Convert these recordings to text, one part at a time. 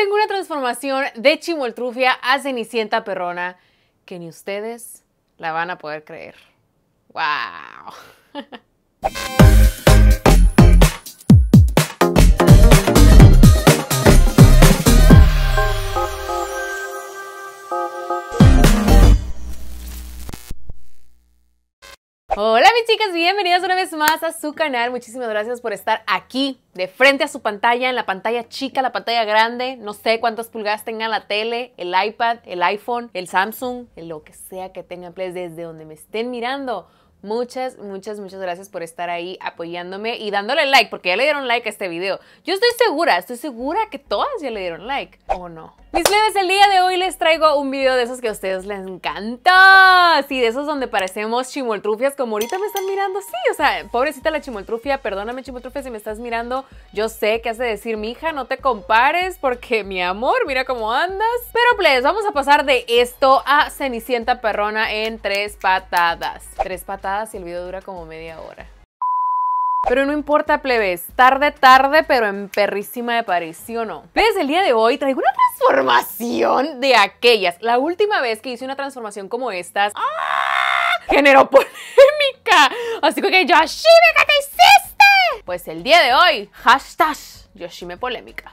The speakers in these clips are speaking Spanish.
tengo una transformación de chimoltrufia a Cenicienta Perrona que ni ustedes la van a poder creer. ¡Wow! Hola mis chicas, bienvenidas una vez más a su canal. Muchísimas gracias por estar aquí, de frente a su pantalla, en la pantalla chica, la pantalla grande. No sé cuántas pulgadas tengan la tele, el iPad, el iPhone, el Samsung, lo que sea que tengan, pues desde donde me estén mirando. Muchas gracias por estar ahí apoyándome y dándole like, porque ya le dieron like a este video. Yo estoy segura que todas ya le dieron like, ¿o no? Mis leves, el día de hoy les traigo un video de esos que a ustedes les encanta. Sí, de esos donde parecemos chimoltrufias, como ahorita me están mirando. Sí, o sea, pobrecita la chimoltrufia, perdóname chimoltrufia si me estás mirando. Yo sé que has de decir, mija, no te compares porque, mi amor, mira cómo andas. Pero, please, vamos a pasar de esto a Cenicienta Perrona en 3 patadas. 3 patadas y el video dura como media hora. Pero no importa, plebes, tarde, pero en perrísima de París, ¿sí o no? Plebes, el día de hoy traigo una transformación de aquellas. La última vez que hice una transformación como estas, generó polémica. Así que Yoshime, ¿qué te hiciste? Pues el día de hoy, hashtag Yoshime Polémica.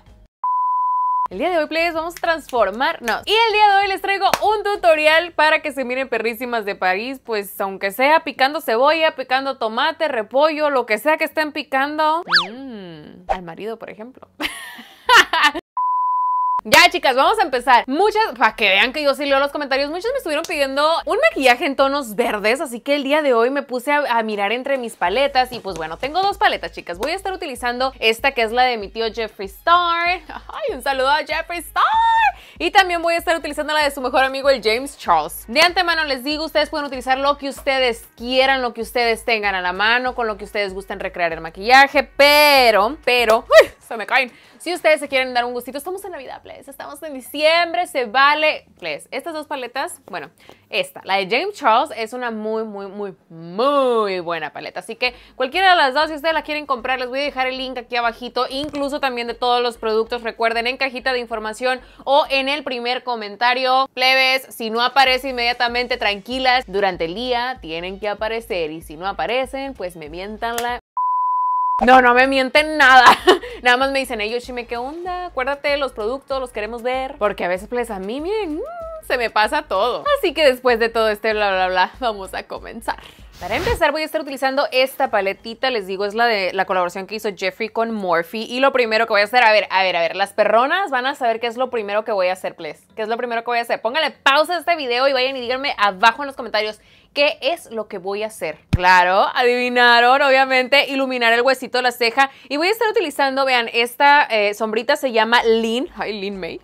El día de hoy, plebes, vamos a transformarnos. Y el día de hoy les traigo un tutorial para que se miren perrísimas de París, pues aunque sea picando cebolla, picando tomate, repollo, lo que sea que estén picando. Al marido, por ejemplo. Ya, chicas, vamos a empezar. Muchas, para que vean que yo sí leo los comentarios, muchas me estuvieron pidiendo un maquillaje en tonos verdes, así que el día de hoy me puse a mirar entre mis paletas y pues bueno, tengo 2 paletas, chicas. Voy a estar utilizando esta que es la de mi tío Jeffree Star. ¡Ay, un saludo a Jeffree Star! Y también voy a estar utilizando la de su mejor amigo, el James Charles. De antemano les digo, ustedes pueden utilizar lo que ustedes quieran, lo que ustedes tengan a la mano, con lo que ustedes gusten recrear el maquillaje, pero... ¡Uy! Se me caen. Si ustedes se quieren dar un gustito, estamos en Navidad, please. Estamos en diciembre, se vale, please. Estas 2 paletas, bueno, esta, la de James Charles, es una muy buena paleta. Así que cualquiera de las dos, si ustedes la quieren comprar, les voy a dejar el link aquí abajito, incluso también de todos los productos, recuerden, en cajita de información o en el primer comentario. Plebes, si no aparece inmediatamente, tranquilas, durante el día tienen que aparecer y si no aparecen, pues me mientan la... No, no me mienten nada. Nada más me dicen, hey, Yoshime, ¿qué onda? Acuérdate, los productos los queremos ver. Porque a veces, pues, a mí, miren, se me pasa todo. Así que después de todo este bla, vamos a comenzar. Para empezar voy a estar utilizando esta paletita, les digo, es la de la colaboración que hizo Jeffree con Morphe. Y lo primero que voy a hacer, a ver, las perronas van a saber qué es lo primero que voy a hacer, please. ¿Qué es lo primero que voy a hacer? Pónganle pausa a este video y vayan y díganme abajo en los comentarios qué es lo que voy a hacer. Claro, adivinaron, obviamente, iluminar el huesito de la ceja. Y voy a estar utilizando, vean, esta sombrita se llama Lynn. Ay, Lynn May.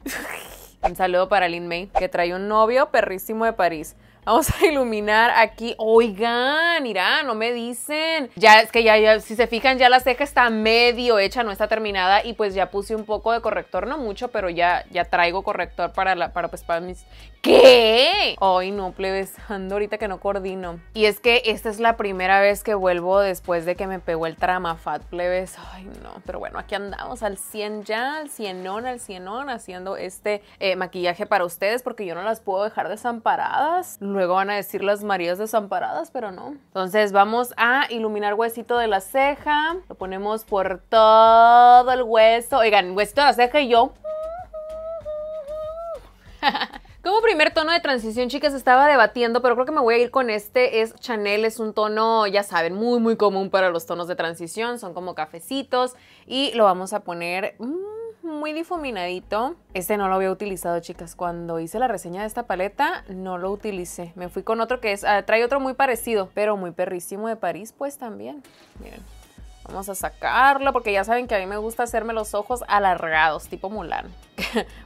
Un saludo para Lynn May, que trae un novio perrísimo de París. Vamos a iluminar aquí. Oigan, mirá, no me dicen. Ya es que ya, si se fijan, ya la ceja está medio hecha, no está terminada. Y pues ya puse un poco de corrector, no mucho, pero ya traigo corrector para mis... ¿Qué? Ay, no, plebes, ando ahorita que no coordino. Y es que esta es la primera vez que vuelvo después de que me pegó el tramafat, plebes. Ay, no, pero bueno, aquí andamos al 100 ya, al cienón, haciendo este maquillaje para ustedes, porque yo no las puedo dejar desamparadas. Luego van a decir las Marías desamparadas, pero no. Entonces vamos a iluminar huesito de la ceja. Lo ponemos por todo el hueso. Oigan, huesito de la ceja y yo. Como primer tono de transición, chicas, estaba debatiendo, pero creo que me voy a ir con este. Es Chanel, es un tono, ya saben, muy común para los tonos de transición. Son como cafecitos y lo vamos a poner... muy difuminadito. Este no lo había utilizado, chicas. Cuando hice la reseña de esta paleta, no lo utilicé. Me fui con otro que es... trae otro muy parecido, pero muy perrísimo de París, pues también. Miren. Vamos a sacarlo porque ya saben que a mí me gusta hacerme los ojos alargados, tipo Mulan.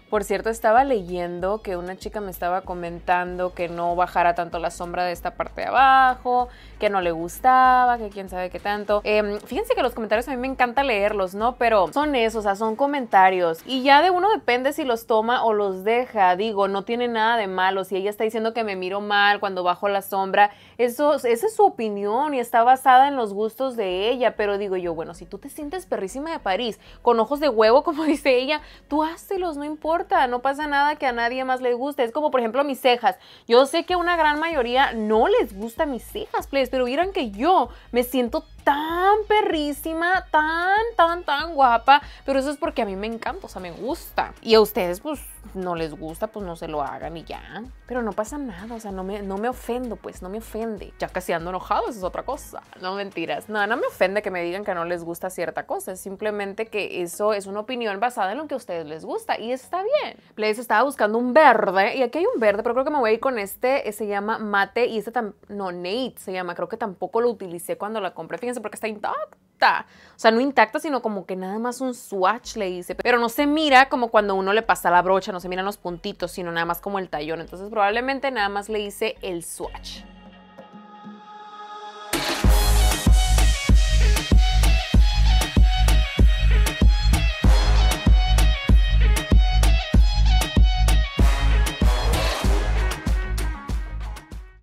Por cierto, estaba leyendo que una chica me estaba comentando que no bajara tanto la sombra de esta parte de abajo, que no le gustaba, que quién sabe qué tanto. Fíjense que los comentarios a mí me encanta leerlos, ¿no? Pero son eso, o sea, son comentarios. Y ya de uno depende si los toma o los deja. Digo, no tiene nada de malo. Si ella está diciendo que me miro mal cuando bajo la sombra, esa es su opinión y está basada en los gustos de ella. Pero digo, digo yo, bueno, si tú te sientes perrísima de París, con ojos de huevo, como dice ella, tú hácelos, no importa, no pasa nada que a nadie más le guste. Es como, por ejemplo, mis cejas. Yo sé que a una gran mayoría no les gusta mis cejas, please, pero vieran que yo me siento tan perrísima, tan guapa, pero eso es porque a mí me encanta, o sea, me gusta. Y a ustedes, pues, no les gusta, pues no se lo hagan y ya. Pero no pasa nada, o sea, no me ofendo, pues, no me ofende. Ya casi ando enojado, eso es otra cosa. No, mentiras. No, no me ofende que me digan que no les gusta cierta cosa, es simplemente que eso es una opinión basada en lo que a ustedes les gusta y está bien. Please, estaba buscando un verde y aquí hay un verde, pero creo que me voy a ir con este, se llama Mate y este no, Nate se llama, creo que tampoco lo utilicé cuando la compré, fíjense, porque está intacta. O sea, no intacta, sino como que nada más un swatch le hice. Pero no se mira como cuando uno le pasa la brocha, no se miran los puntitos, sino nada más como el tallón. Entonces probablemente nada más le hice el swatch.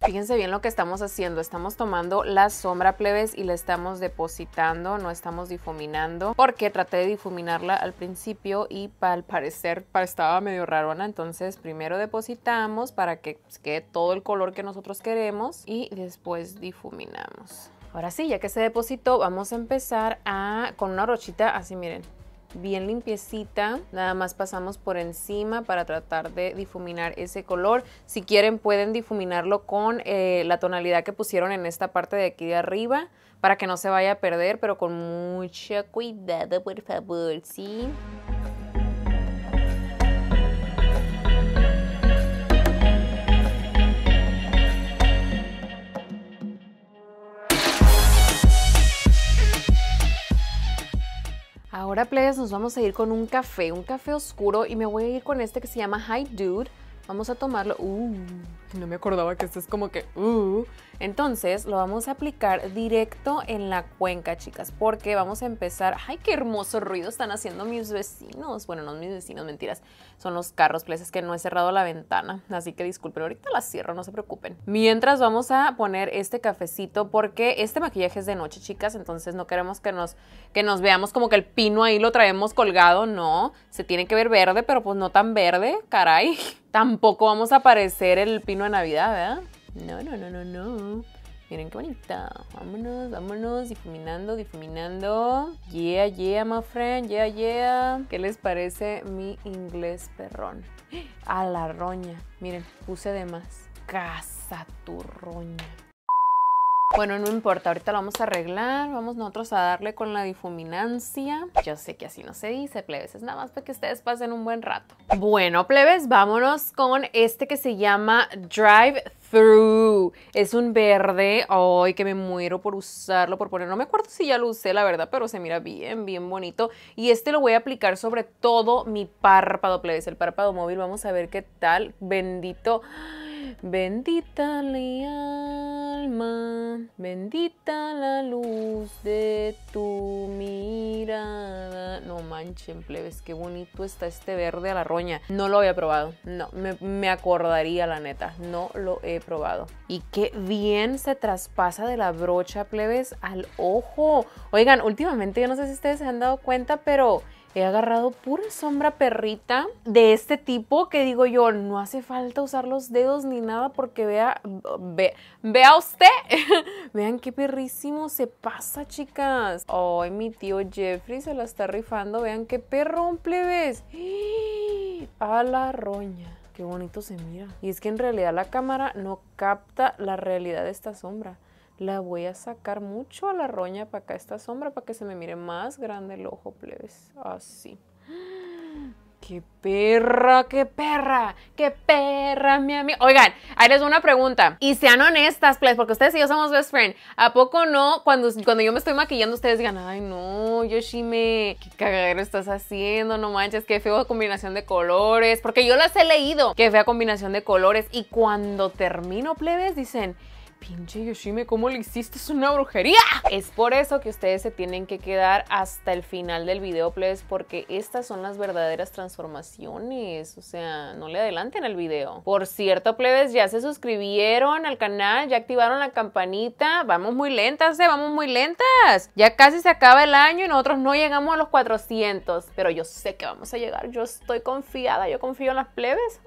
Fíjense bien lo que estamos haciendo, estamos tomando la sombra, plebes, y la estamos depositando, no estamos difuminando, porque traté de difuminarla al principio y al parecer estaba medio rarona, entonces primero depositamos para que quede todo el color que nosotros queremos y después difuminamos. Ahora sí, ya que se depositó, vamos a empezar con una brochita así, miren, bien limpiecita, nada más pasamos por encima para tratar de difuminar ese color. Si quieren pueden difuminarlo con la tonalidad que pusieron en esta parte de aquí de arriba para que no se vaya a perder, pero con mucho cuidado, por favor, ¿sí? Ahora, plebes, nos vamos a ir con un café oscuro, y me voy a ir con este que se llama Hi Dude. Vamos a tomarlo, no me acordaba que este es como que, entonces lo vamos a aplicar directo en la cuenca, chicas, porque vamos a empezar. Ay, qué hermoso ruido están haciendo mis vecinos, bueno, no mis vecinos, mentiras, son los carros, please, es que no he cerrado la ventana, así que disculpen, ahorita la cierro, no se preocupen. Mientras vamos a poner este cafecito, porque este maquillaje es de noche, chicas, entonces no queremos que nos veamos como que el pino ahí lo traemos colgado, no, se tiene que ver verde, pero pues no tan verde, caray. Tampoco vamos a aparecer el pino de Navidad, ¿verdad? No, no, no, no, no. Miren qué bonita. Vámonos, vámonos. Difuminando, difuminando. Yeah, yeah, my friend. Yeah, yeah. ¿Qué les parece mi inglés perrón? A la roña. Miren, puse de más. Casa tu roña. Bueno, no importa, ahorita lo vamos a arreglar, vamos nosotros a darle con la difuminancia. Yo sé que así no se dice, plebes, es nada más para que ustedes pasen un buen rato. Bueno, plebes, vámonos con este que se llama Drive Through. Es un verde, ay, que me muero por usarlo, por poner, no me acuerdo si ya lo usé, la verdad, pero se mira bien, bien bonito. Y este lo voy a aplicar sobre todo mi párpado, plebes, el párpado móvil, vamos a ver qué tal, bendito. Bendita mi alma, bendita la luz de tu mirada. No manchen, plebes, qué bonito está este verde a la roña. No lo había probado, no, me acordaría, la neta, no lo he probado. Y qué bien se traspasa de la brocha, plebes, al ojo. Oigan, últimamente, yo no sé si ustedes se han dado cuenta, pero he agarrado pura sombra perrita de este tipo que digo yo, no hace falta usar los dedos ni nada porque vea usted. Vean qué perrísimo se pasa, chicas. Ay, mi tío Jeffree se la está rifando. Vean qué perrón, plebes. A la roña. Qué bonito se mira. Y es que en realidad la cámara no capta la realidad de esta sombra. La voy a sacar mucho a la roña para acá, esta sombra, para que se me mire más grande el ojo, plebes. Así. ¡Qué perra, qué perra! ¡Qué perra, mi amiga! Oigan, ahí les doy una pregunta. Y sean honestas, plebes, porque ustedes y yo somos best friend. ¿A poco no? Cuando yo me estoy maquillando, ustedes digan, ay, no, Yoshime, qué cagadero estás haciendo, no manches, qué fea combinación de colores. Porque yo las he leído, qué fea combinación de colores. Y cuando termino, plebes, dicen, Pinche Yoshime, ¿cómo lo hiciste? ¡Es una brujería! Es por eso que ustedes se tienen que quedar hasta el final del video, plebes, porque estas son las verdaderas transformaciones. O sea, no le adelanten al video. Por cierto, plebes, ya se suscribieron al canal, ya activaron la campanita. Vamos muy lentas, vamos muy lentas. Ya casi se acaba el año y nosotros no llegamos a los 400. Pero yo sé que vamos a llegar, yo estoy confiada, yo confío en las plebes.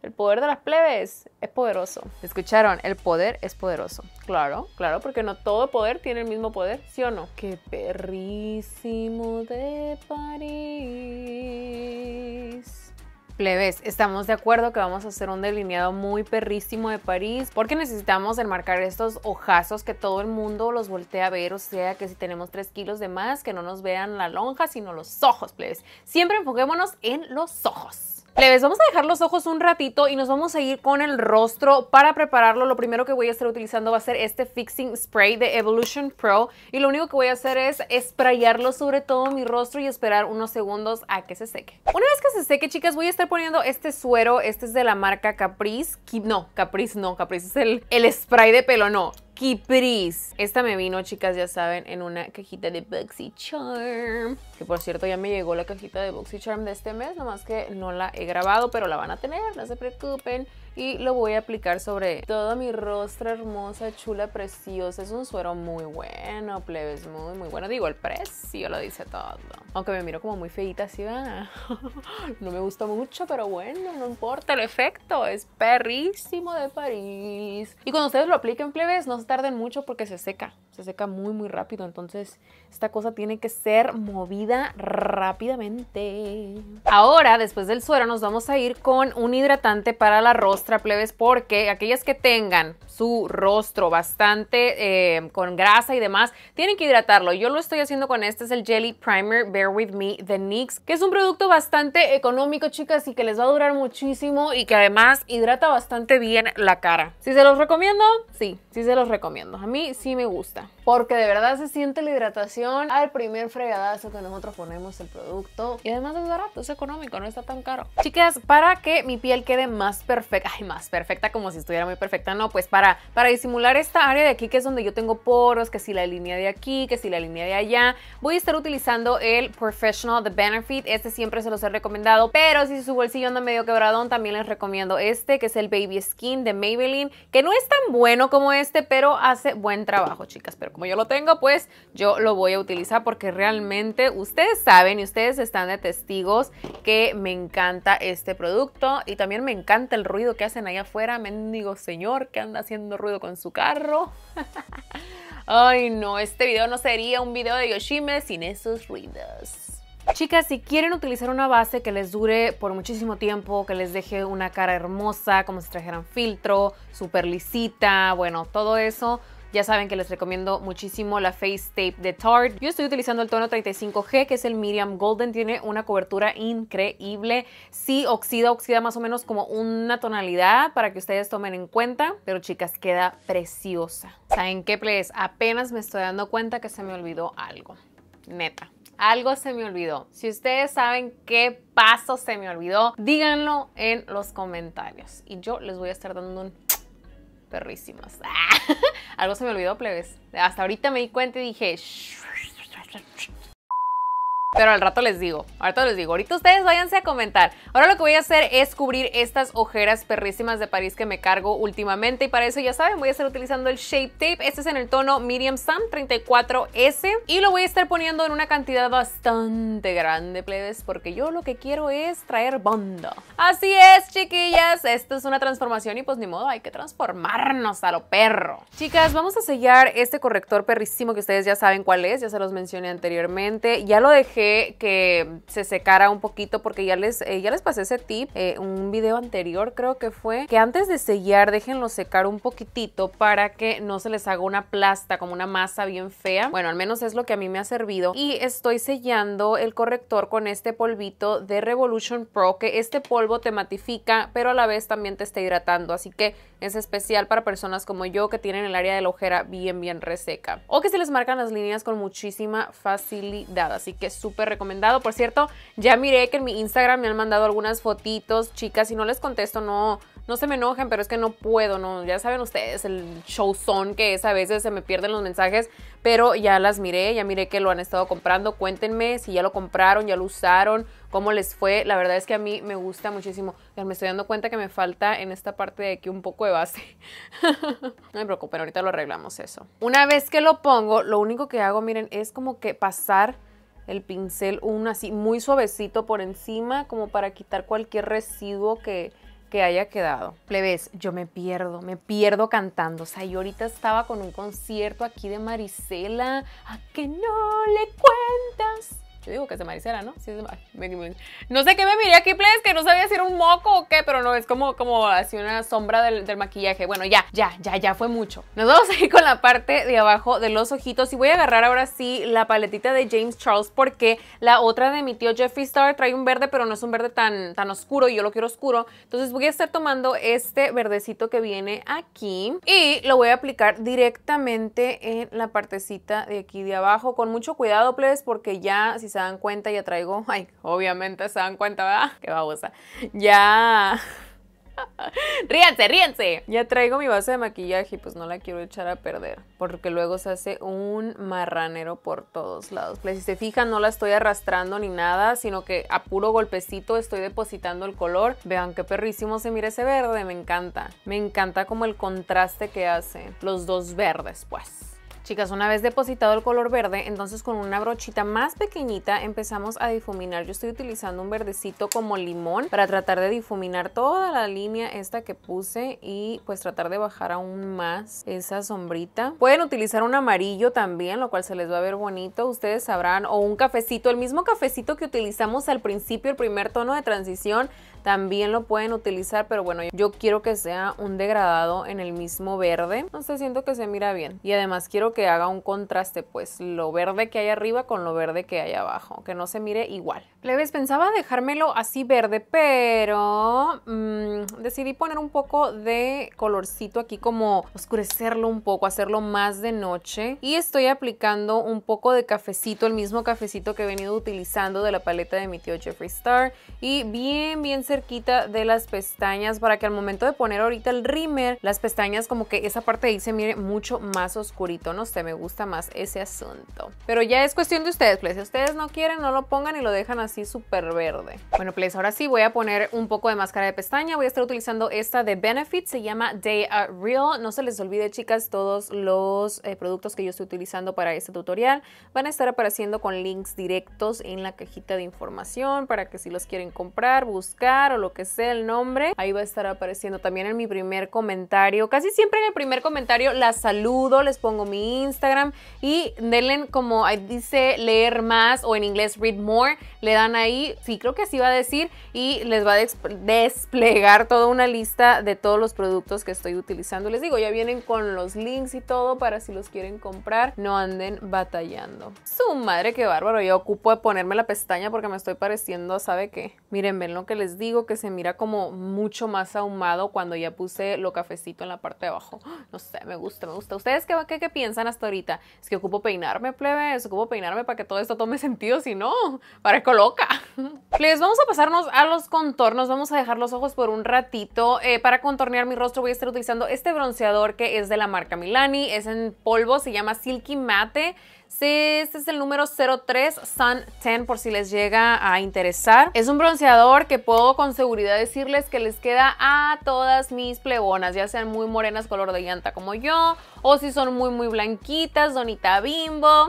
El poder de las plebes es poderoso. ¿Escucharon? El poder es poderoso. Claro, claro, porque no todo poder tiene el mismo poder, ¿sí o no? ¡Qué perrísimo de París! Plebes, estamos de acuerdo que vamos a hacer un delineado muy perrísimo de París porque necesitamos enmarcar estos ojazos que todo el mundo los voltea a ver, o sea que si tenemos 3 kilos de más, que no nos vean la lonja, sino los ojos, plebes. Siempre enfoquémonos en los ojos. Plebes, vamos a dejar los ojos un ratito y nos vamos a ir con el rostro. Para prepararlo, lo primero que voy a estar utilizando va a ser este Fixing Spray de Evolution Pro. Y lo único que voy a hacer es sprayarlo sobre todo mi rostro y esperar unos segundos a que se seque. Una vez que se seque, chicas, voy a estar poniendo este suero. Este es de la marca Caprice. No, Caprice no, Caprice es el spray de pelo, no. Caprice. Esta me vino, chicas, ya saben, en una cajita de BoxyCharm. Que por cierto, ya me llegó la cajita de BoxyCharm de este mes, nomás que no la he grabado, pero la van a tener, no se preocupen. Y lo voy a aplicar sobre todo mi rostro, hermosa, chula, preciosa. Es un suero muy bueno, plebes, muy, muy bueno. Digo, el precio lo dice todo. Aunque me miro como muy feíta así, va. No me gusta mucho, pero bueno, no importa el efecto. Es perrísimo de París. Y cuando ustedes lo apliquen, plebes, no se tarden mucho porque se seca. Se seca muy, muy rápido. Entonces, esta cosa tiene que ser movida rápidamente. Ahora, después del suero, nos vamos a ir con un hidratante para la rostro, plebes, porque aquellas que tengan su rostro bastante con grasa y demás, tienen que hidratarlo. Yo lo estoy haciendo con este, es el Jelly Primer Bear With Me de NYX, que es un producto bastante económico, chicas, y que les va a durar muchísimo y que además hidrata bastante bien la cara. ¿Sí se los recomiendo? Sí, sí se los recomiendo. A mí sí me gusta, porque de verdad se siente la hidratación al primer fregadazo que nosotros ponemos el producto. Y además es barato, es económico, no está tan caro. Chicas, para que mi piel quede más perfecta, ay, más perfecta, como si estuviera muy perfecta, no, pues para disimular esta área de aquí, que es donde yo tengo poros, que si la línea de aquí, que si la línea de allá, voy a estar utilizando el Professional de Benefit. Este siempre se los he recomendado, pero si su bolsillo anda medio quebradón, también les recomiendo este, que es el Baby Skin de Maybelline, que no es tan bueno como este, pero hace buen trabajo, chicas. Pero como yo lo tengo, pues yo lo voy a utilizar porque realmente ustedes saben y ustedes están de testigos que me encanta este producto y también me encanta el ruido que hacen allá afuera, mendigo señor que anda haciendo ruido con su carro. Ay no, este video no sería un video de Yoshime sin esos ruidos. Chicas, si quieren utilizar una base que les dure por muchísimo tiempo, que les deje una cara hermosa, como si trajeran filtro, súper lisita, bueno, todo eso, ya saben que les recomiendo muchísimo la Face Tape de Tarte. Yo estoy utilizando el tono 35G, que es el Medium Golden. Tiene una cobertura increíble. Sí oxida más o menos como una tonalidad para que ustedes tomen en cuenta. Pero chicas, queda preciosa. ¿Saben qué, plebes? Apenas me estoy dando cuenta que se me olvidó algo. Neta. Algo se me olvidó. Si ustedes saben qué paso se me olvidó, díganlo en los comentarios. Y yo les voy a estar dando un... perrísimos. ¡Ah! Algo se me olvidó, plebes. Hasta ahorita me di cuenta y dije... Pero al rato les digo, ahorita les digo. Ahorita ustedes váyanse a comentar. Ahora lo que voy a hacer es cubrir estas ojeras perrísimas de París que me cargo últimamente. Y para eso, ya saben, voy a estar utilizando el Shape Tape. Este es en el tono Medium Sun 34S. Y lo voy a estar poniendo en una cantidad bastante grande, plebes, porque yo lo que quiero es traer banda. Así es, chiquillas. Esto es una transformación y pues ni modo, hay que transformarnos a lo perro. Chicas, vamos a sellar este corrector perrísimo que ustedes ya saben cuál es. Ya se los mencioné anteriormente. Ya lo dejé que se secara un poquito porque ya les pasé ese tip un video anterior, creo que fue, que antes de sellar déjenlo secar un poquitito para que no se les haga una plasta, como una masa bien fea. Bueno, al menos es lo que a mí me ha servido. Y estoy sellando el corrector con este polvito de Revolution Pro, que este polvo te matifica pero a la vez también te está hidratando, así que es especial para personas como yo que tienen el área de la ojera bien reseca o que se les marcan las líneas con muchísima facilidad, así que súper súper recomendado. Por cierto, ya miré que en mi Instagram me han mandado algunas fotitos, chicas. Si no les contesto, no se me enojen, pero es que no puedo, ya saben ustedes el showzón que es, a veces se me pierden los mensajes, pero ya las miré, ya miré que lo han estado comprando. Cuéntenme si ya lo compraron, ya lo usaron, cómo les fue. La verdad es que a mí me gusta muchísimo. Ya me estoy dando cuenta que me falta en esta parte de aquí un poco de base. No me preocupen, ahorita lo arreglamos eso. Una vez que lo pongo, lo único que hago, miren, es como que pasar el pincel así muy suavecito por encima, como para quitar cualquier residuo que haya quedado. Plebes, yo me pierdo cantando. O sea, yo ahorita estaba con un concierto aquí de Marisela. ¿A que no le cuentas? Yo digo que es de Marisela, ¿no? Sí, es de Marisela. No sé qué me miré aquí, plebes, que no sabía si era un moco o qué, pero no, es como así una sombra del maquillaje. Bueno, ya fue mucho. Nos vamos a ir con la parte de abajo de los ojitos y voy a agarrar ahora sí la paletita de James Charles, porque la otra de mi tío Jeffree Star trae un verde, pero no es un verde tan oscuro y yo lo quiero oscuro. Entonces voy a estar tomando este verdecito que viene aquí y lo voy a aplicar directamente en la partecita de aquí de abajo. Con mucho cuidado, plebes, porque ya, si se dan cuenta, ya traigo, ay, obviamente se dan cuenta, ¿verdad? Qué babosa. Ya. ríanse. Ya traigo mi base de maquillaje y pues no la quiero echar a perder, porque luego se hace un marranero por todos lados. Si se fijan, no la estoy arrastrando ni nada, sino que a puro golpecito estoy depositando el color. Vean qué perrísimo se mira ese verde, me encanta. Me encanta como el contraste que hace los dos verdes, pues. Chicas, una vez depositado el color verde, entonces con una brochita más pequeñita empezamos a difuminar. Yo estoy utilizando un verdecito como limón para tratar de difuminar toda la línea esta que puse y pues tratar de bajar aún más esa sombrita. Pueden utilizar un amarillo también, lo cual se les va a ver bonito, ustedes sabrán, o un cafecito, el mismo cafecito que utilizamos al principio, el primer tono de transición. También lo pueden utilizar, pero bueno, yo quiero que sea un degradado en el mismo verde. No sé, siento que se mira bien. Y además quiero que haga un contraste, pues, lo verde que hay arriba con lo verde que hay abajo. Que no se mire igual. Plebes, pensaba dejármelo así verde, pero decidí poner un poco de colorcito aquí, como oscurecerlo un poco, hacerlo más de noche. Y estoy aplicando un poco de cafecito, el mismo cafecito que he venido utilizando de la paleta de mi tío Jeffree Star. Y bien cerquita de las pestañas, para que al momento de poner ahorita el rímel, las pestañas, como que esa parte de ahí se mire mucho más oscurito, no sé, me gusta más ese asunto. Pero ya es cuestión de ustedes, please. Si ustedes no quieren, no lo pongan y lo dejan así súper verde. Bueno, please, ahora sí voy a poner un poco de máscara de pestaña. Voy a estar utilizando esta de Benefit, se llama Day Real. No se les olvide, chicas, todos los productos que yo estoy utilizando para este tutorial van a estar apareciendo con links directos en la cajita de información, para que si los quieren comprar, buscar o lo que sea el nombre, ahí va a estar apareciendo. También en mi primer comentario, casi siempre en el primer comentario las saludo, les pongo mi Instagram y denle, como dice, leer más, o en inglés read more, le dan ahí, sí, creo que así va a decir, y les va a desplegar toda una lista de todos los productos que estoy utilizando. Les digo, ya vienen con los links y todo, para si los quieren comprar, no anden batallando. Su madre, qué bárbaro, yo ocupo de ponerme la pestaña porque me estoy pareciendo, ¿sabe qué? Miren, ven lo que les digo, que se mira como mucho más ahumado cuando ya puse lo cafecito en la parte de abajo. No sé, me gusta. ¿Ustedes qué piensan hasta ahorita? Es que ocupo peinarme, plebes, ocupo peinarme para que todo esto tome sentido, si no, parezco loca. Plebes, vamos a pasarnos a los contornos, vamos a dejar los ojos por un ratito. Para contornear mi rostro voy a estar utilizando este bronceador que es de la marca Milani, es en polvo, se llama Silky Matte. Este es el número 03 Sun 10, por si les llega a interesar. Es un bronceador que puedo con seguridad decirles que les queda a todas mis plebonas, ya sean muy morenas color de llanta como yo, o si son muy blanquitas, donita bimbo.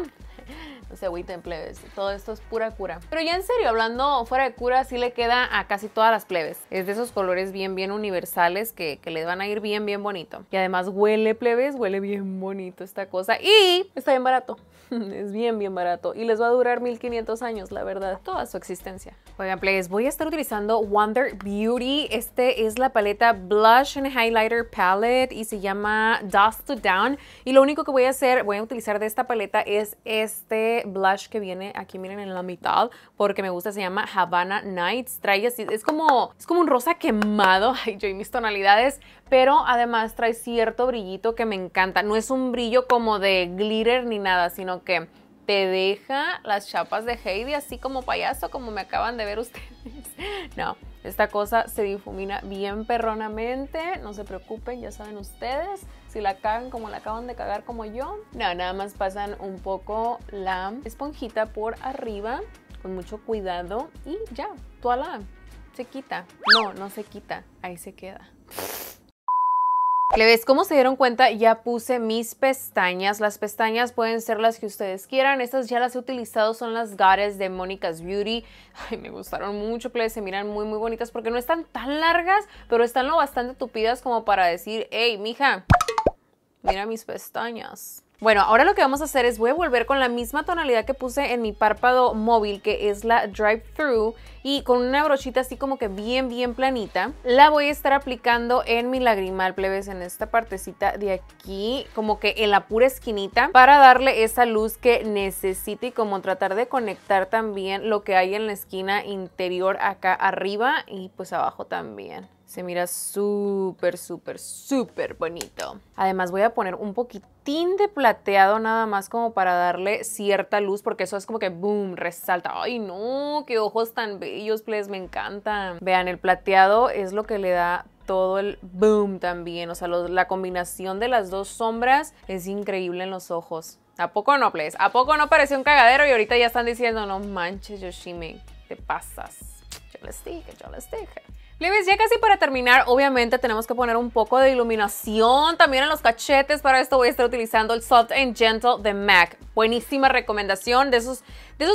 No se agüiten, plebes, todo esto es pura cura. Pero ya en serio, hablando fuera de cura, sí le queda a casi todas las plebes. Es de esos colores bien universales que les van a ir bien bonito. Y además huele, plebes, huele bien bonito esta cosa. Y está bien barato, es bien barato. Y les va a durar 1500 años, la verdad, toda su existencia. Oigan, plebes, voy a estar utilizando Wonder Beauty. Este es la paleta Blush and Highlighter Palette y se llama Dust to Down. Y lo único que voy a hacer, voy a utilizar de esta paleta es este blush que viene aquí, miren, en la mitad, porque me gusta, se llama Havana Nights. Trae así, es como un rosa quemado, ay, yo y mis tonalidades, pero además trae cierto brillito que me encanta. No es un brillo como de glitter ni nada, sino que te deja las chapas de Heidi así como payaso, como me acaban de ver ustedes. No, esta cosa se difumina bien perronamente, no se preocupen, ya saben ustedes, si la cagan como la acaban de cagar como yo. No, nada más pasan un poco la esponjita por arriba, con mucho cuidado, y ya, toda la se quita. No, no se quita, ahí se queda. Plebes, como se dieron cuenta, ya puse mis pestañas. Las pestañas pueden ser las que ustedes quieran. Estas ya las he utilizado, son las Goddess de Monica's Beauty. Ay, me gustaron mucho, plebes, se miran muy, muy bonitas porque no están tan largas, pero están lo bastante tupidas como para decir, hey, mija, mira mis pestañas. Bueno, ahora lo que vamos a hacer es voy a volver con la misma tonalidad que puse en mi párpado móvil, que es la Drive Through, y con una brochita así como que bien, bien planita, la voy a estar aplicando en mi lagrimal, plebes, en esta partecita de aquí, como que en la pura esquinita, para darle esa luz que necesite y como tratar de conectar también lo que hay en la esquina interior acá arriba y pues abajo también. Se mira súper, súper, súper bonito. Además voy a poner un poquitín de plateado nada más como para darle cierta luz, porque eso es como que boom, resalta. Ay no, qué ojos tan bellos, please, me encantan. Vean, el plateado es lo que le da todo el boom también. O sea, la combinación de las dos sombras es increíble en los ojos. ¿A poco no, please? ¿A poco no pareció un cagadero? Y ahorita ya están diciendo, no manches, Yoshime, te pasas. Yo les dije, yo les dije. Plebes, ya casi para terminar, obviamente tenemos que poner un poco de iluminación también en los cachetes. Para esto voy a estar utilizando el Soft and Gentle de MAC. Buenísima recomendación de esos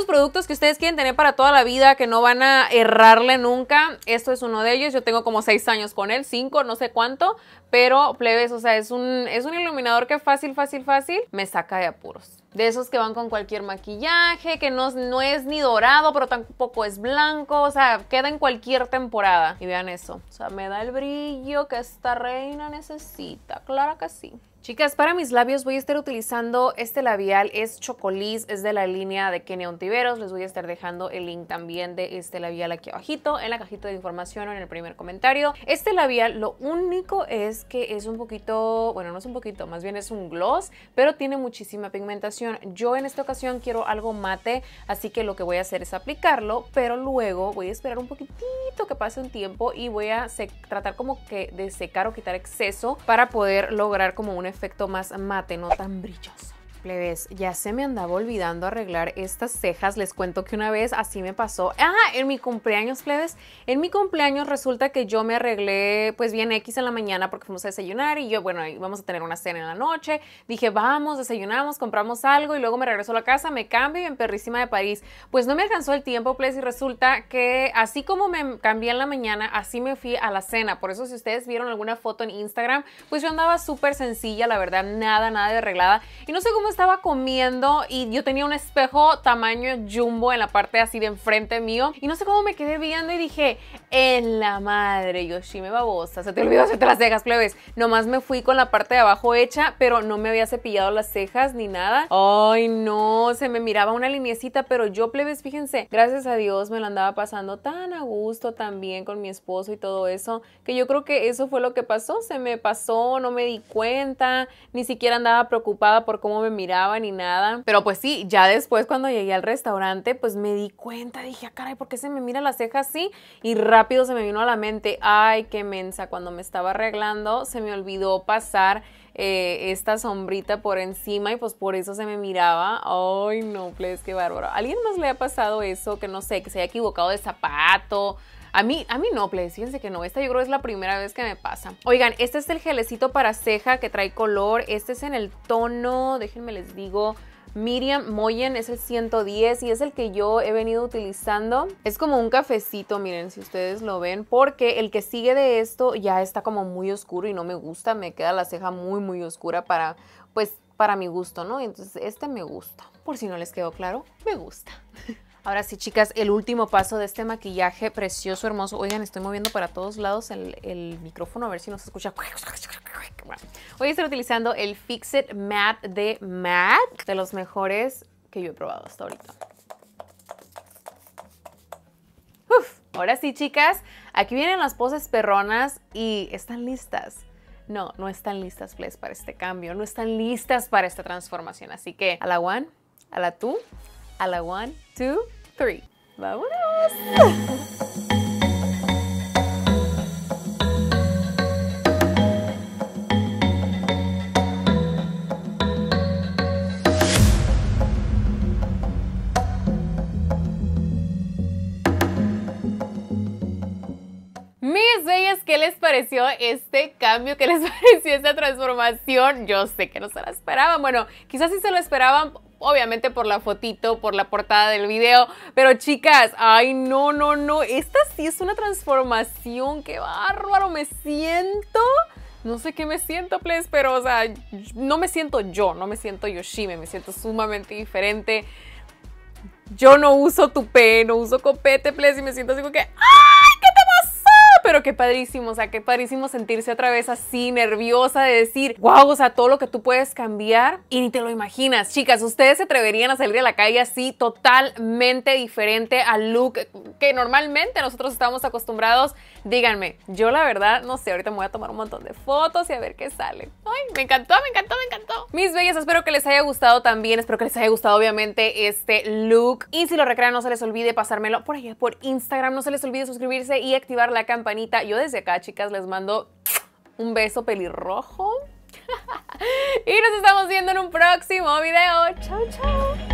productos que ustedes quieren tener para toda la vida, que no van a errarle nunca. Esto es uno de ellos. Yo tengo como 6 años con él, 5, no sé cuánto. Pero, plebes, o sea, es un iluminador que fácil, fácil, fácil me saca de apuros. De esos que van con cualquier maquillaje, que no es ni dorado, pero tampoco es blanco. O sea, queda en cualquier temporada. Y vean eso. O sea, me da el brillo que esta reina necesita. Claro que sí. Chicas, para mis labios voy a estar utilizando este labial, es Chocolís, es de la línea de Kenia Ontiveros. Les voy a estar dejando el link también de este labial aquí abajito, en la cajita de información o en el primer comentario. Este labial, lo único es que es un poquito, bueno, no es un poquito, más bien es un gloss, pero tiene muchísima pigmentación. Yo en esta ocasión quiero algo mate, así que lo que voy a hacer es aplicarlo, pero luego voy a esperar un poquitito que pase un tiempo y voy a tratar como que de secar o quitar exceso para poder lograr como un efecto más mate, no tan brilloso. Plebes, ya se me andaba olvidando arreglar estas cejas. Les cuento que una vez así me pasó. Ah, en mi cumpleaños, plebes. En mi cumpleaños resulta que yo me arreglé pues bien X en la mañana porque fuimos a desayunar y yo, bueno, íbamos a tener una cena en la noche. Dije, vamos, desayunamos, compramos algo y luego me regreso a la casa, me cambio y en perrísima de París. Pues no me alcanzó el tiempo, plebes, y resulta que así como me cambié en la mañana, así me fui a la cena. Por eso si ustedes vieron alguna foto en Instagram, pues yo andaba súper sencilla, la verdad, nada, nada de arreglada. Y no sé cómo estaba comiendo y yo tenía un espejo tamaño jumbo en la parte así de enfrente mío y no sé cómo me quedé viendo y dije, en la madre, Yoshime babosa, se te olvidó hacerte las cejas, plebes. Nomás me fui con la parte de abajo hecha, pero no me había cepillado las cejas ni nada. Ay no, se me miraba una liniecita, pero yo, plebes, fíjense, gracias a Dios me lo andaba pasando tan a gusto también con mi esposo y todo eso, que yo creo que eso fue lo que pasó, se me pasó, no me di cuenta, ni siquiera andaba preocupada por cómo me miraba ni nada. Pero pues sí, ya después cuando llegué al restaurante, pues me di cuenta, dije, ah, caray, ¿por qué se me mira la ceja así? Y rápido se me vino a la mente, ay, qué mensa, cuando me estaba arreglando se me olvidó pasar esta sombrita por encima y pues por eso se me miraba. Ay, no, please, qué bárbaro. ¿A alguien más le ha pasado eso? Que no sé, que se haya equivocado de zapato. A mí no, please, fíjense que no. Esta yo creo es la primera vez que me pasa. Oigan, este es el gelecito para ceja que trae color. Este es en el tono, déjenme les digo, Miriam Moyen, es el 110 y es el que yo he venido utilizando. Es como un cafecito, miren, si ustedes lo ven, porque el que sigue de esto ya está como muy oscuro y no me gusta. Me queda la ceja muy, muy oscura para, pues, para mi gusto, ¿no? Entonces este me gusta. Por si no les quedó claro, me gusta. Ahora sí, chicas, el último paso de este maquillaje precioso, hermoso. Oigan, estoy moviendo para todos lados el micrófono, a ver si nos escucha. Voy a estar utilizando el Fix It Matte de MAC, de los mejores que yo he probado hasta ahorita. Uf. Ahora sí, chicas, aquí vienen las poses perronas y están listas. No, no están listas, please, para este cambio, no están listas para esta transformación. Así que a la one, A la tú, a la 1, 2, 3. ¡Vámonos! Mis bellas, ¿qué les pareció este cambio? ¿Qué les pareció esta transformación? Yo sé que no se la esperaban. Bueno, quizás sí se lo esperaban. Obviamente por la fotito, por la portada del video. Pero chicas, ay no, no, no. Esta sí es una transformación. ¡Qué bárbaro! Me siento... No sé qué me siento, please, pero o sea, no me siento yo. No me siento Yoshime. Me siento sumamente diferente. Yo no uso tupé, no uso copete, please. Y me siento así como que... ¡Ay! ¿Qué te pasó? Pero qué padrísimo, o sea, qué padrísimo sentirse otra vez así, nerviosa, de decir, wow, o sea, todo lo que tú puedes cambiar y ni te lo imaginas. Chicas, ¿ustedes se atreverían a salir a la calle así totalmente diferente al look que normalmente nosotros estamos acostumbrados? Díganme, yo la verdad, no sé, ahorita me voy a tomar un montón de fotos y a ver qué sale. Ay, me encantó, me encantó, me encantó. Mis bellas, espero que les haya gustado también, espero que les haya gustado obviamente este look. Y si lo recrean, no se les olvide pasármelo por allá por Instagram, no se les olvide suscribirse y activar la campanita. Yo desde acá, chicas, les mando un beso pelirrojo y nos estamos viendo en un próximo video. Chao, chao.